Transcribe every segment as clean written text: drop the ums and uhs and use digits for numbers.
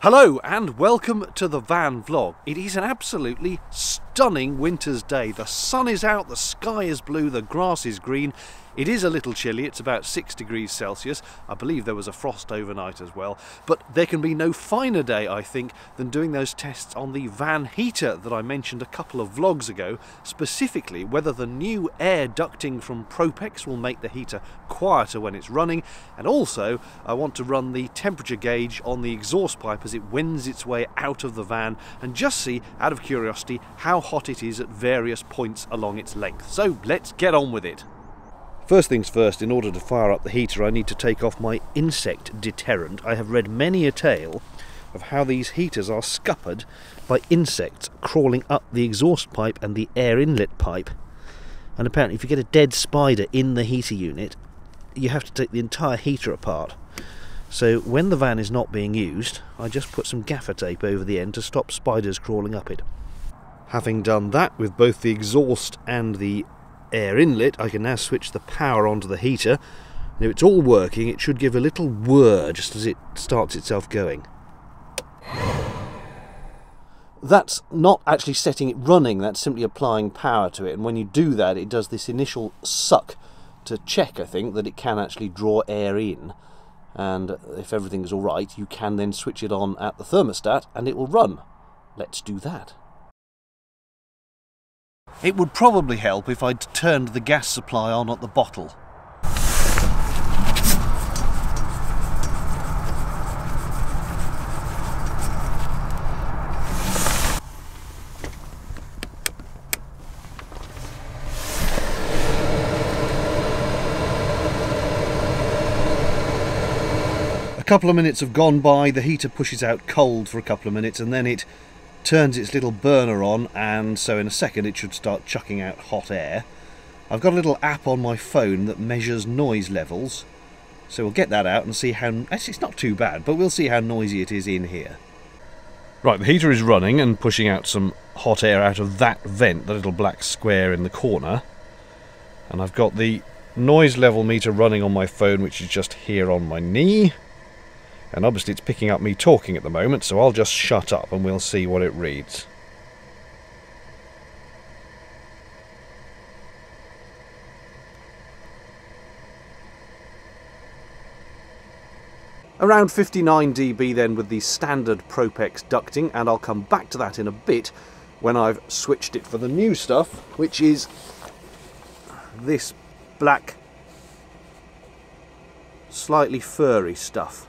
Hello and welcome to the van vlog. It is an absolutely stunning winter's day. The sun is out, the sky is blue, the grass is green. It is a little chilly, it's about 6 degrees Celsius. I believe there was a frost overnight as well. But there can be no finer day, I think, than doing those tests on the van heater that I mentioned a couple of vlogs ago, specifically whether the new air ducting from Propex will make the heater quieter when it's running. And also, I want to run the temperature gauge on the exhaust pipe as it wends its way out of the van and just see, out of curiosity, how hot it is at various points along its length. So let's get on with it. First things first, in order to fire up the heater I need to take off my insect deterrent. I have read many a tale of how these heaters are scuppered by insects crawling up the exhaust pipe and the air inlet pipe. And apparently if you get a dead spider in the heater unit, you have to take the entire heater apart. So when the van is not being used, I just put some gaffer tape over the end to stop spiders crawling up it. Having done that with both the exhaust and the air inlet, I can now switch the power onto the heater. And if it's all working, it should give a little whir just as it starts itself going. That's not actually setting it running, that's simply applying power to it. And when you do that, it does this initial suck to check, I think, that it can actually draw air in. And if everything's all right, you can then switch it on at the thermostat and it will run. Let's do that. It would probably help if I'd turned the gas supply on at the bottle. A couple of minutes have gone by, the heater pushes out cold for a couple of minutes and then it turns its little burner on, and so in a second it should start chucking out hot air. I've got a little app on my phone that measures noise levels, so we'll get that out and see how... Actually, it's not too bad, but we'll see how noisy it is in here. Right, the heater is running and pushing out some hot air out of that vent, the little black square in the corner, and I've got the noise level meter running on my phone, which is just here on my knee. And obviously it's picking up me talking at the moment, so I'll just shut up and we'll see what it reads. Around 59 dB then with the standard Propex ducting, and I'll come back to that in a bit when I've switched it for the new stuff, which is this black, slightly furry stuff.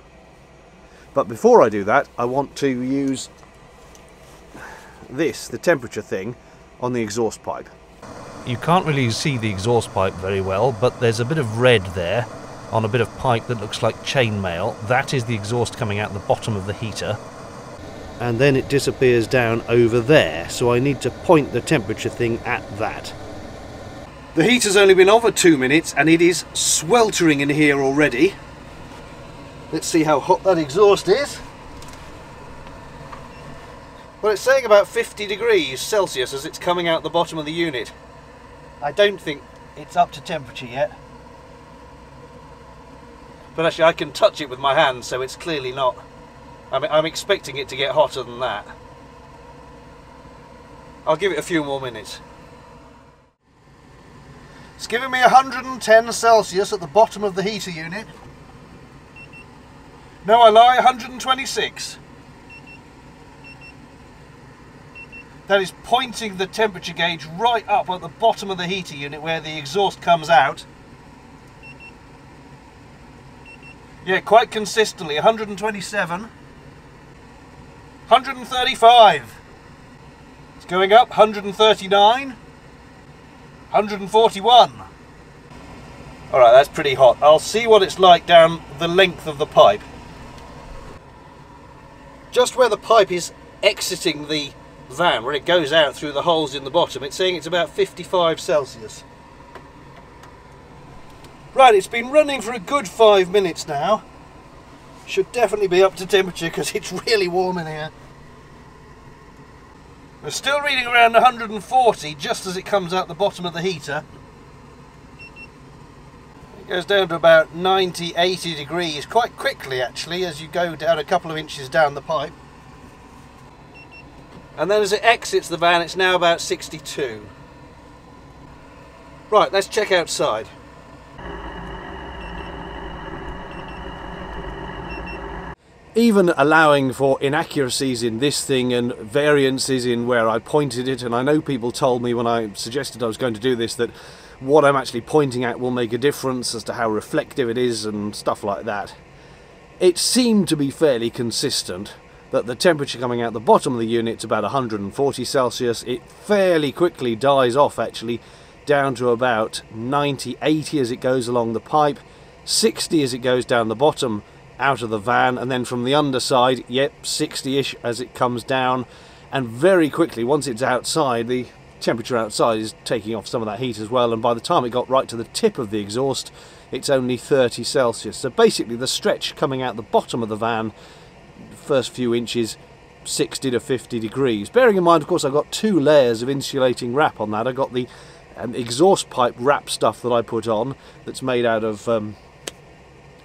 But before I do that, I want to use this, the temperature thing, on the exhaust pipe. You can't really see the exhaust pipe very well, but there's a bit of red there on a bit of pipe that looks like chainmail. That is the exhaust coming out the bottom of the heater. And then it disappears down over there, so I need to point the temperature thing at that. The heater's only been on for 2 minutes and it is sweltering in here already. Let's see how hot that exhaust is. Well, it's saying about 50 degrees Celsius as it's coming out the bottom of the unit. I don't think it's up to temperature yet. But actually I can touch it with my hand, so it's clearly not. I mean, I'm expecting it to get hotter than that. I'll give it a few more minutes. It's giving me 110 Celsius at the bottom of the heater unit. No, I lie, 126. That is pointing the temperature gauge right up at the bottom of the heater unit where the exhaust comes out. Yeah, quite consistently, 127. 135. It's going up, 139. 141. Alright, that's pretty hot. I'll see what it's like down the length of the pipe. Just where the pipe is exiting the van, where it goes out through the holes in the bottom, it's saying it's about 55 Celsius. Right, it's been running for a good 5 minutes now. Should definitely be up to temperature because it's really warm in here. We're still reading around 140 just as it comes out the bottom of the heater. It goes down to about 90, 80 degrees quite quickly actually as you go down a couple of inches down the pipe. And then as it exits the van, it's now about 62. Right, let's check outside. Even allowing for inaccuracies in this thing and variances in where I pointed it, and I know people told me when I suggested I was going to do this that what I'm actually pointing at will make a difference as to how reflective it is and stuff like that. It seemed to be fairly consistent that the temperature coming out the bottom of the unit's about 140 Celsius. It fairly quickly dies off actually down to about 90, 80 as it goes along the pipe, 60 as it goes down the bottom out of the van, and then from the underside, yep, 60-ish as it comes down. And very quickly, once it's outside, the temperature outside is taking off some of that heat as well, and by the time it got right to the tip of the exhaust, it's only 30 Celsius. So basically the stretch coming out the bottom of the van, first few inches, 60 to 50 degrees. Bearing in mind, of course, I've got two layers of insulating wrap on that. I've got the exhaust pipe wrap stuff that I put on that's made out of...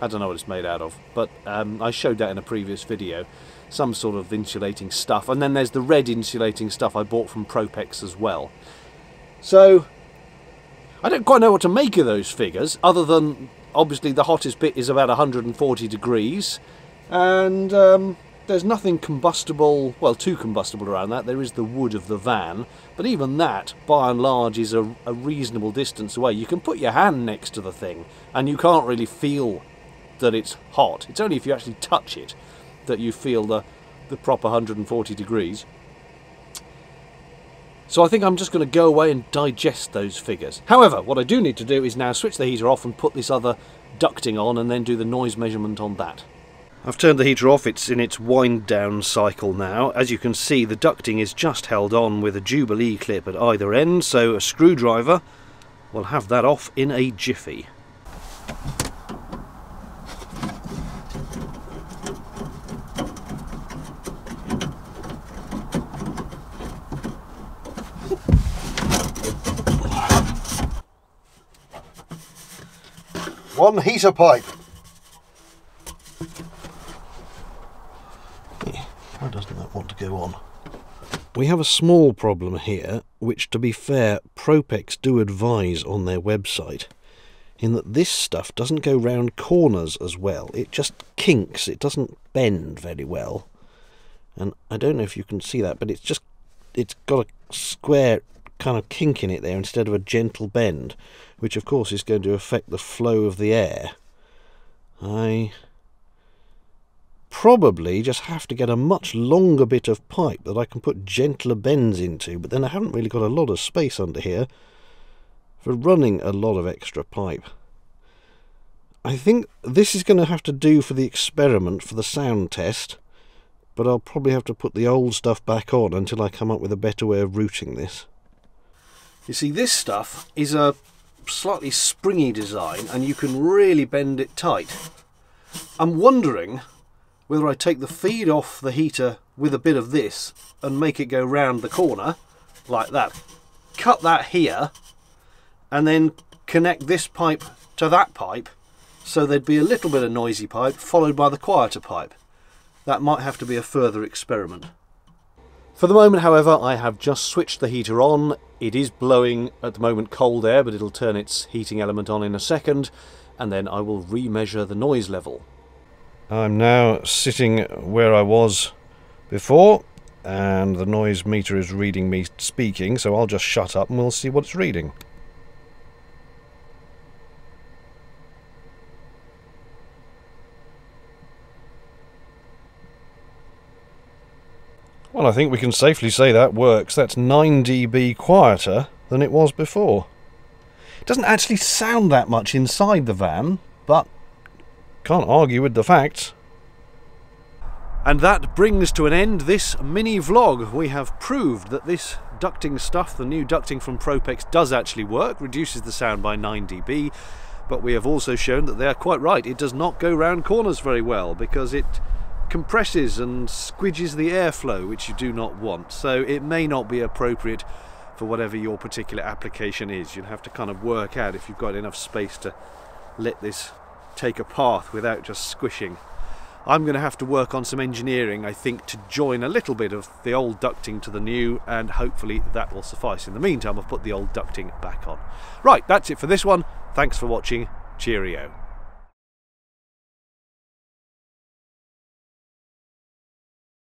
I don't know what it's made out of, but I showed that in a previous video, some sort of insulating stuff. And then there's the red insulating stuff I bought from Propex as well. So I don't quite know what to make of those figures, other than obviously the hottest bit is about 140 degrees, and there's nothing combustible, well, too combustible around that. There is the wood of the van, but even that, by and large, is a reasonable distance away. You can put your hand next to the thing, and you can't really feel that it's hot. It's only if you actually touch it that you feel the proper 140 degrees. So I think I'm just going to go away and digest those figures. However, what I do need to do is now switch the heater off and put this other ducting on and then do the noise measurement on that. I've turned the heater off. It's in its wind down cycle now. As you can see, the ducting is just held on with a Jubilee clip at either end, so a screwdriver will have that off in a jiffy. One heater pipe. Why doesn't that want to go on? We have a small problem here, which, to be fair, Propex do advise on their website, in that this stuff doesn't go round corners as well. It just kinks. It doesn't bend very well. And I don't know if you can see that, but it's just, it's got a square kind of kink in it there instead of a gentle bend, which of course is going to affect the flow of the air. I probably just have to get a much longer bit of pipe that I can put gentler bends into, but then I haven't really got a lot of space under here for running a lot of extra pipe. I think this is going to have to do for the experiment, for the sound test, but I'll probably have to put the old stuff back on until I come up with a better way of routing this. You see, this stuff is a slightly springy design and you can really bend it tight. I'm wondering whether I take the feed off the heater with a bit of this and make it go round the corner like that, cut that here, and then connect this pipe to that pipe, so there'd be a little bit of noisy pipe followed by the quieter pipe. That might have to be a further experiment. For the moment, however, I have just switched the heater on. It is blowing at the moment cold air, but it'll turn its heating element on in a second, and then I will re-measure the noise level. I'm now sitting where I was before, and the noise meter is reading me speaking, so I'll just shut up and we'll see what it's reading. Well, I think we can safely say that works. That's 9 dB quieter than it was before. It doesn't actually sound that much inside the van, but can't argue with the facts. And that brings to an end this mini vlog. We have proved that this ducting stuff, the new ducting from Propex, does actually work, reduces the sound by 9 dB, but we have also shown that they are quite right. It does not go round corners very well because it compresses and squidges the airflow, which you do not want, so it may not be appropriate for whatever your particular application is. You'd have to kind of work out if you've got enough space to let this take a path without just squishing. I'm going to have to work on some engineering, I think, to join a little bit of the old ducting to the new, and hopefully that will suffice. In the meantime, I've put the old ducting back on. Right, that's it for this one. Thanks for watching. Cheerio.